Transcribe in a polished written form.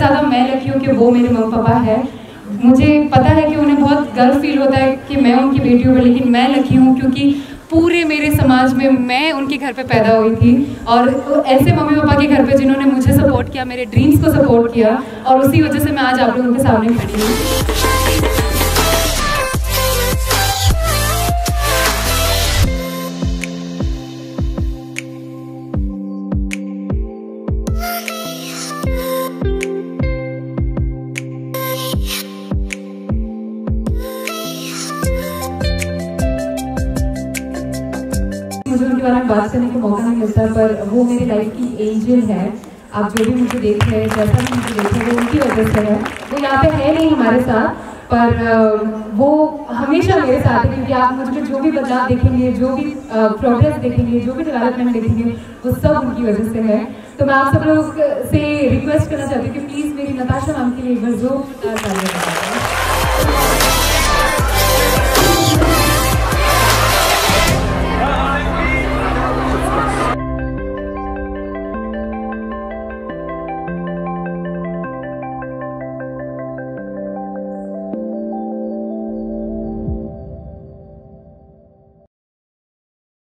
ज़्यादा मैं लकी हूँ कि वो मेरे मम्मी पापा है। मुझे पता है कि उन्हें बहुत गर्व फील होता है कि मैं उनकी बेटी हूँ, लेकिन मैं लकी हूँ क्योंकि पूरे मेरे समाज में मैं उनके घर पे पैदा हुई थी और ऐसे मम्मी पापा के घर पे जिन्होंने मुझे सपोर्ट किया, मेरे ड्रीम्स को सपोर्ट किया और उसी वजह से मैं आज आप लोगों के सामने खड़ी हूँ। मुझे उनके बारे में बात करने का मौका नहीं मिलता, पर वो मेरी लाइफ की एंजल है। आप जो भी मुझे देख रहे हैं, जैसा भी मुझे देख रहे हैं, वो उनकी वजह से है। वो यहाँ पे है नहीं हमारे साथ, पर वो हमेशा मेरे साथ है क्योंकि आप मुझ में जो भी बदलाव देखेंगे, जो भी प्रोग्रेस देखेंगे, जो भी डेवलपमेंट देखेंगे, वो सब उनकी वजह से है। तो मैं आप सब लोग से रिक्वेस्ट करना चाहती हूँ कि प्लीज़ मेरी नताशा मैम के लिए एक बार जोरदार तालियां बजाएं।